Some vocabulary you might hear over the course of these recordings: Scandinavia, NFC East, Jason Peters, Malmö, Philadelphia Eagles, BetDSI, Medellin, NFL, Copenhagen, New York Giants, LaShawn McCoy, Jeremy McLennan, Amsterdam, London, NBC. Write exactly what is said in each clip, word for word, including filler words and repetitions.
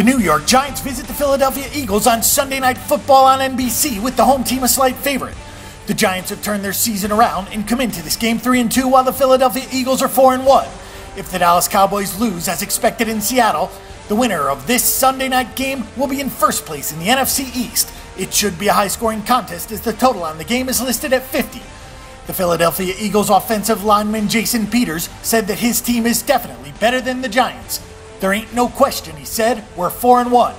The New York Giants visit the Philadelphia Eagles on Sunday Night Football on N B C with the home team a slight favorite. The Giants have turned their season around and come into this game three and two while the Philadelphia Eagles are four and one. If the Dallas Cowboys lose as expected in Seattle, the winner of this Sunday night game will be in first place in the N F C East. It should be a high-scoring contest as the total on the game is listed at fifty. The Philadelphia Eagles offensive lineman Jason Peters said that his team is definitely better than the Giants. There ain't no question, he said, we're four and one.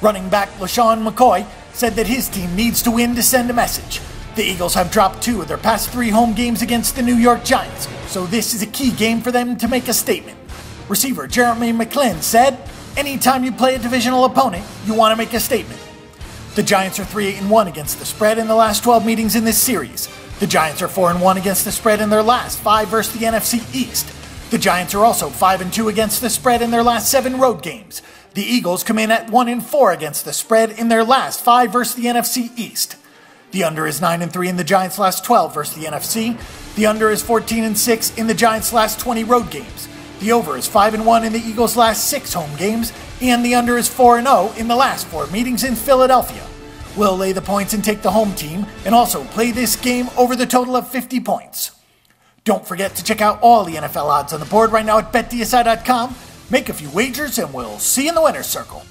Running back LaShawn McCoy said that his team needs to win to send a message. The Eagles have dropped two of their past three home games against the New York Giants, so this is a key game for them to make a statement. Receiver Jeremy McLennan said, "Anytime you play a divisional opponent, you want to make a statement." The Giants are three and one against the spread in the last twelve meetings in this series. The Giants are four and one against the spread in their last five versus the N F C East. The Giants are also five and two against the spread in their last seven road games. The Eagles come in at one and four against the spread in their last five versus the N F C East. The under is nine and three in the Giants' last twelve versus the N F C. The under is fourteen and six in the Giants' last twenty road games. The over is five and one in the Eagles' last six home games. And the under is four and oh in the last four meetings in Philadelphia. We'll lay the points and take the home team, and also play this game over the total of fifty points. Don't forget to check out all the N F L odds on the board right now at bet D S I dot com. Make a few wagers, and we'll see you in the winner's circle.